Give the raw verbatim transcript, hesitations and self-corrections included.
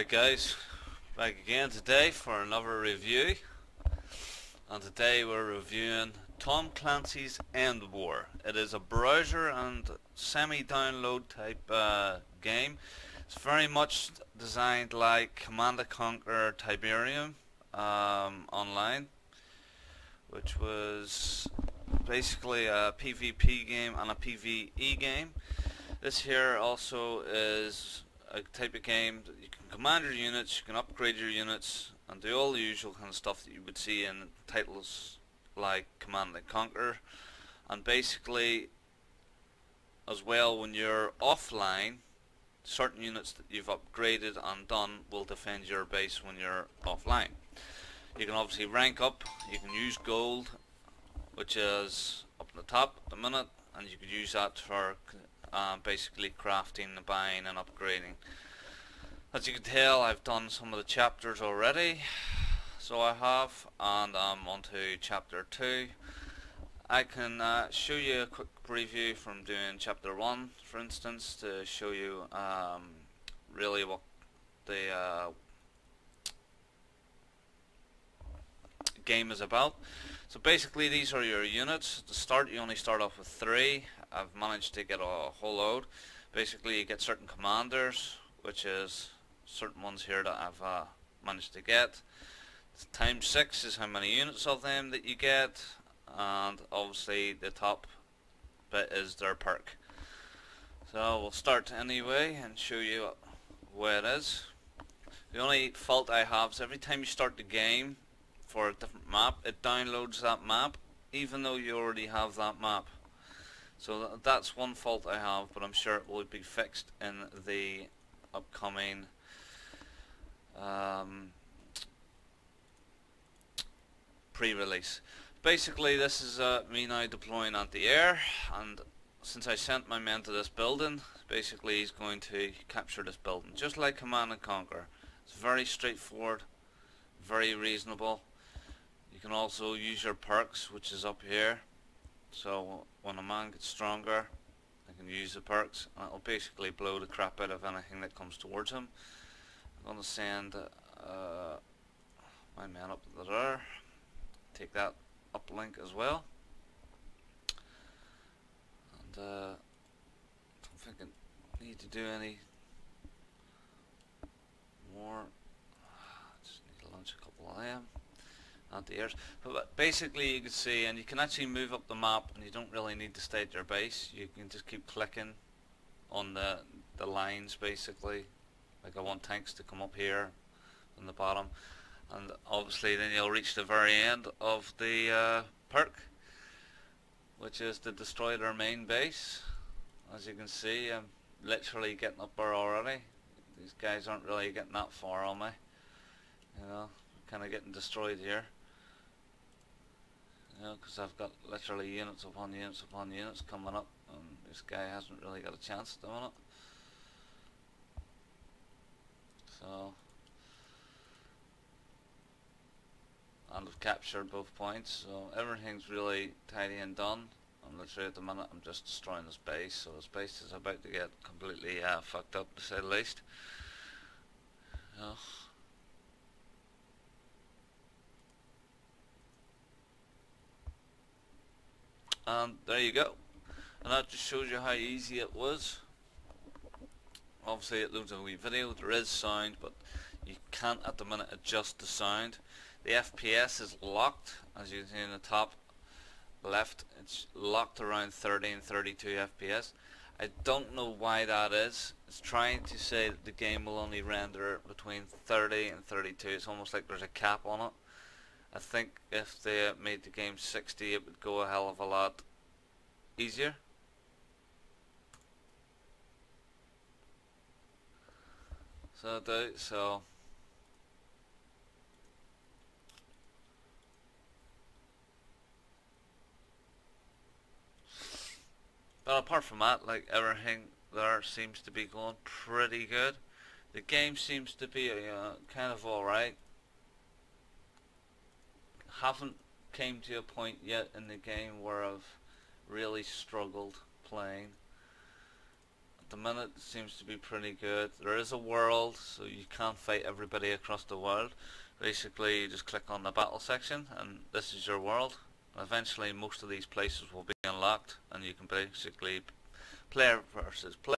Alright guys, back again today for another review, and today we're reviewing Tom Clancy's EndWar. It is a browser and semi-download type uh, game. It's very much designed like Command and Conquer Tiberium um, Online, which was basically a PvP game and a PvE game. This here also is a type of game that you can command your units, you can upgrade your units, and do all the usual kind of stuff that you would see in titles like Command and Conquer. And basically, as well, when you're offline, certain units that you've upgraded and done will defend your base when you're offline. You can obviously rank up, you can use gold, which is up at the top at the minute, and you could use that for Uh, basically crafting and buying and upgrading. As you can tell, I've done some of the chapters already, so I have, and I'm on to chapter two. I can uh, show you a quick preview from doing chapter one, for instance, to show you um, really what the uh, game is about. So basically, these are your units. At the start, you only start off with three. I've managed to get a whole load. Basically, you get certain commanders, which is certain ones here that I've uh, managed to get. Times six is how many units of them that you get, and obviously the top bit is their perk. So we'll start anyway and show you where it is. The only fault I have is every time you start the game for a different map, it downloads that map even though you already have that map. So that's one fault I have, but I'm sure it will be fixed in the upcoming um, pre-release. Basically, this is uh, me now deploying anti-air, and since I sent my men to this building, basically he's going to capture this building, just like Command and Conquer. It's very straightforward, very reasonable. You can also use your perks, which is up here, so when a man gets stronger I can use the perks and it'll basically blow the crap out of anything that comes towards him. I'm gonna send uh, my man up there, take that uplink as well, and uh, I don't think I need to do any more, just need to launch a couple of them. Anti-airs. But basically, you can see, and you can actually move up the map, and you don't really need to stay at your base. You can just keep clicking on the the lines, basically. Like, I want tanks to come up here on the bottom, and obviously then you'll reach the very end of the uh, perk, which is to destroy their main base. As you can see, I'm literally getting up there already. These guys aren't really getting that far on me, you know, kind of getting destroyed here. Because you know, I've got literally units upon units upon units coming up, and this guy hasn't really got a chance at the minute. So, and I've captured both points, so everything's really tidy and done. And literally at the minute I'm just destroying this base, so this base is about to get completely uh, fucked up, to say the least. You know. And there you go, and that just shows you how easy it was. Obviously it loads a wee video, there is sound, but you can't at the minute adjust the sound. The F P S is locked, as you can see in the top left, it's locked around thirty and thirty-two F P S. I don't know why that is. It's trying to say that the game will only render between thirty and thirty-two, it's almost like there's a cap on it. I think if they made the game sixty, it would go a hell of a lot easier. So do so. But apart from that, like, everything there seems to be going pretty good. The game seems to be uh, kind of alright. Haven't came to a point yet in the game where I've really struggled playing. the minute it seems to be pretty good. There is a world, so you can't fight everybody across the world. Basically, you just click on the battle section and this is your world. Eventually most of these places will be unlocked and you can basically player versus player.